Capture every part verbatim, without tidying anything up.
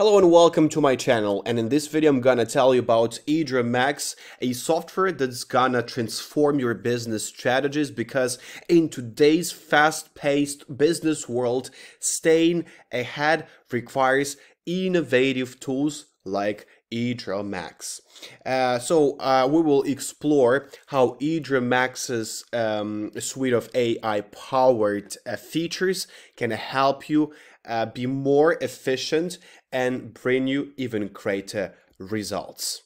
Hello and welcome to my channel, and in this video I'm gonna tell you about EdrawMax, a software that's gonna transform your business strategies, because in today's fast-paced business world, staying ahead requires innovative tools like EdrawMax. Uh, so uh, we will explore how EdrawMax's um, suite of A I-powered uh, features can help you uh, be more efficient and bring you even greater results.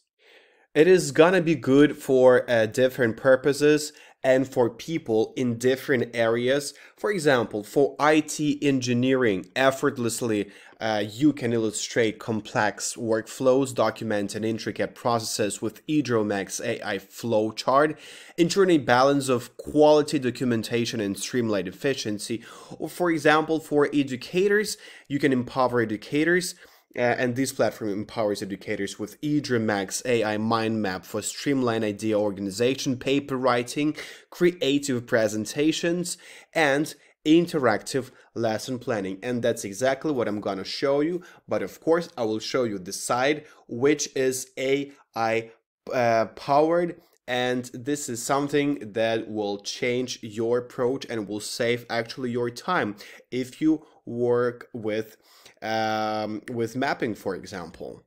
It is gonna be good for uh, different purposes and for people in different areas. For example, for I T engineering, effortlessly uh, you can illustrate complex workflows, document and intricate processes with EdrawMax A I flowchart, ensuring a balance of quality documentation and streamlined efficiency. Or for example, for educators, you can empower educators. Uh, and this platform empowers educators with EdrawMax A I mind map for streamlined idea organization, paper writing, creative presentations, and interactive lesson planning. And that's exactly what I'm gonna show you. But of course, I will show you the side which is A I uh, powered. And this is something that will change your approach and will save actually your time if you work with um, with mapping, for example.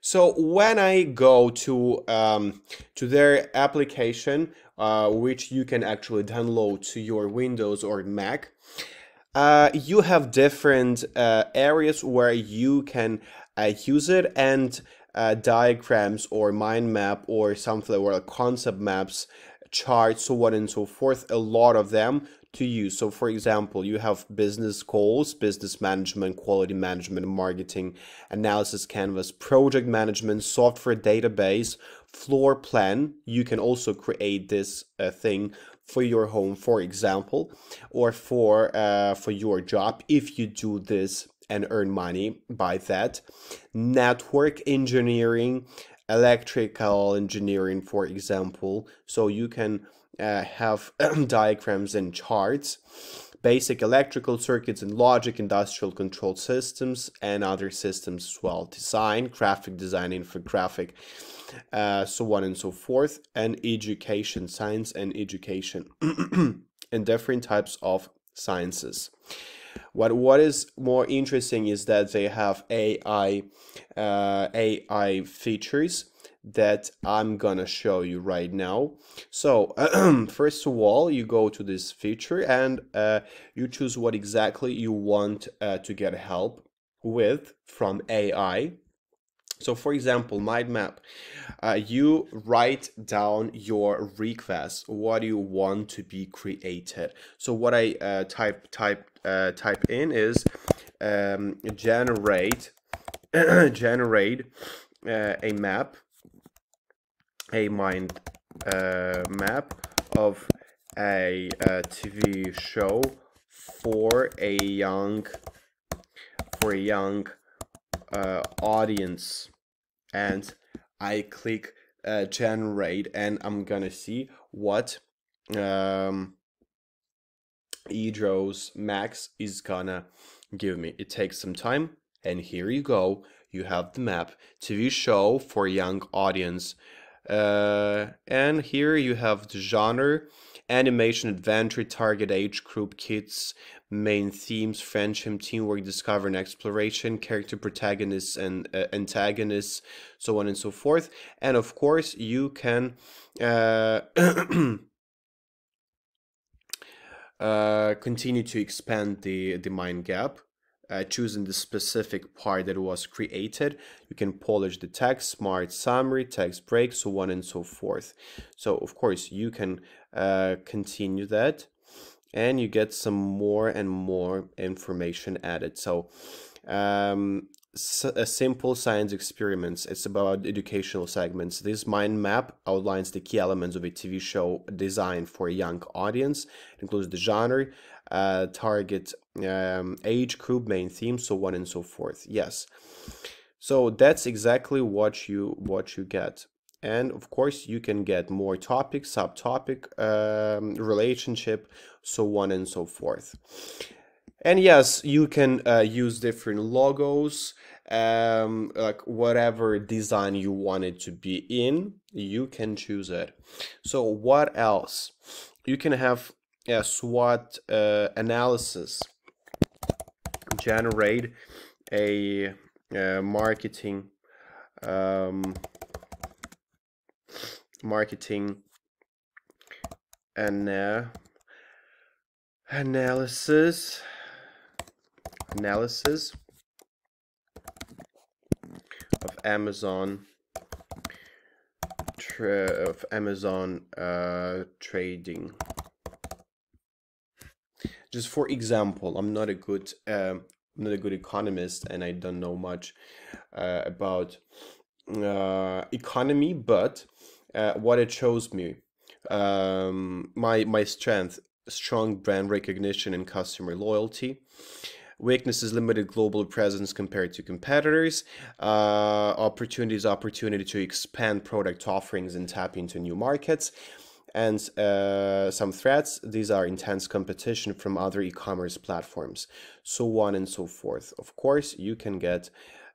So when I go to um, to their application, uh, which you can actually download to your Windows or Mac, uh, you have different uh, areas where you can uh, use it, and Uh, diagrams or mind map or something like concept maps, charts, so on and so forth, a lot of them to use. So for example, you have business goals, business management, quality management, marketing, analysis canvas, project management, software database, floor plan. You can also create this uh, thing for your home, for example, or for uh, for your job if you do this and earn money by that. Network engineering, electrical engineering, for example. So you can uh, have diagrams and charts, basic electrical circuits and logic, industrial control systems and other systems as well, design, graphic design, infographic, uh, so on and so forth, and education, science and education, and different types of sciences. What what is more interesting is that they have A I uh, A I features that I'm gonna show you right now. So first of all, you go to this feature and uh, you choose what exactly you want uh, to get help with from A I. So for example, mind map, uh, you write down your request, what you want to be created. So what I uh, type type uh, type in is um, generate generate uh, a map, a mind uh, map of a, a T V show for a young for a young uh, audience. And I click uh, generate, and I'm gonna see what um, EdrawMax is gonna give me. It takes some time, and here you go. You have the map, T V show for young audience, uh, and here you have the genre, animation, adventure, target age group, kids, main themes, friendship, teamwork, discovery and exploration, character protagonists and uh, antagonists, so on and so forth. And of course you can uh, uh, continue to expand the, the mind gap, uh, choosing the specific part that was created. You can polish the text, smart summary, text break, so on and so forth. So of course you can uh, continue that, and you get some more and more information added. So um, a simple science experiments, it's about educational segments. This mind map outlines the key elements of a T V show designed for a young audience. It includes the genre, uh, target um, age group, main theme, so on and so forth. Yes, so that's exactly what you what you get. And of course you can get more topic, subtopic, um, relationship, so on and so forth. And yes, you can uh, use different logos, um, like whatever design you want it to be in, you can choose it. So what else? You can have a SWOT uh, analysis, generate a, a marketing um, marketing and uh, analysis analysis of Amazon tra of Amazon uh, trading. Just for example, I'm not a good uh, I'm not a good economist, and I don't know much uh, about uh, economy, but uh, what it shows me, um, my my strength: strong brand recognition and customer loyalty. Weakness is limited global presence compared to competitors. Uh, opportunities, opportunity to expand product offerings and tap into new markets. And uh, some threats. These are intense competition from other e-commerce platforms, so on and so forth. Of course, you can get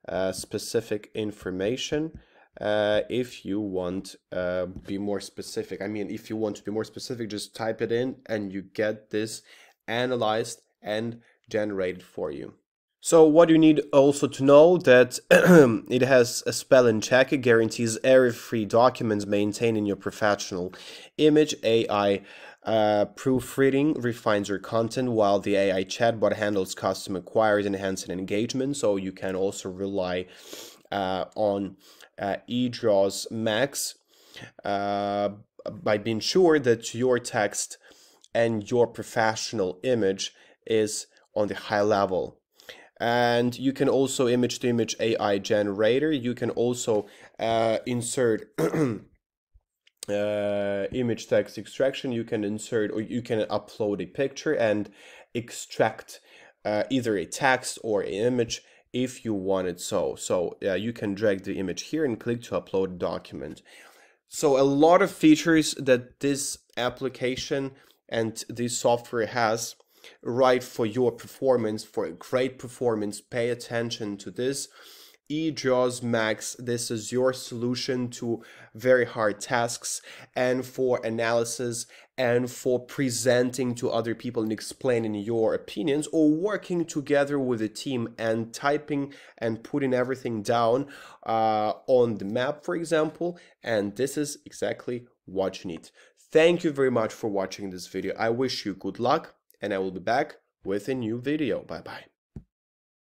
uh, specific information uh, if you want uh, be more specific. I mean, if you want to be more specific, just type it in and you get this analyzed and generated for you. So what you need also to know that it has a spelling check, it guarantees error-free documents maintained in your professional image. A I uh, proofreading refines your content, while the A I chatbot handles customer queries, enhancing engagement. So you can also rely uh, on uh, EdrawMax uh, by being sure that your text and your professional image is on the high level. And you can also image to image A I generator. You can also uh, insert uh, image text extraction. You can insert or you can upload a picture and extract uh, either a text or an image if you want it. So so uh, you can drag the image here and click to upload a document. So a lot of features that this application and this software has. Right for your performance, for a great performance. Pay attention to this. EdrawMax, this is your solution to very hard tasks and for analysis and for presenting to other people and explaining your opinions, or working together with a team and typing and putting everything down uh, on the map, for example. And this is exactly what you need. Thank you very much for watching this video. I wish you good luck. And I will be back with a new video. Bye bye.